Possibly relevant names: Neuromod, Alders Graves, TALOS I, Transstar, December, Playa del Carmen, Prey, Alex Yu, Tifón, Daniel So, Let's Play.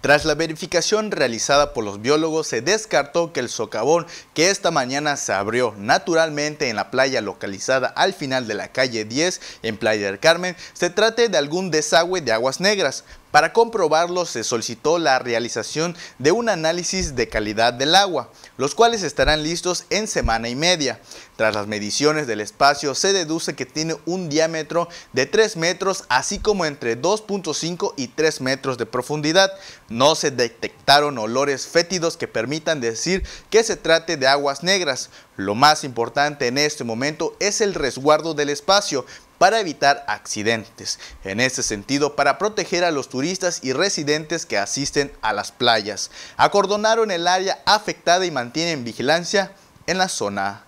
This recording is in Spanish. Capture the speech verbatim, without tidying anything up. Tras la verificación realizada por los biólogos, se descartó que el socavón que esta mañana se abrió naturalmente en la playa localizada al final de la calle diez en Playa del Carmen se trate de algún desagüe de aguas negras. Para comprobarlo se solicitó la realización de un análisis de calidad del agua, los cuales estarán listos en semana y media. Tras las mediciones del espacio se deduce que tiene un diámetro de tres metros, así como entre dos punto cinco y tres metros de profundidad. No se detectaron olores fétidos que permitan decir que se trate de aguas negras. Lo más importante en este momento es el resguardo del espacio para evitar accidentes. En este sentido, para proteger a los turistas y residentes que asisten a las playas, acordonaron el área afectada y mantienen vigilancia en la zona.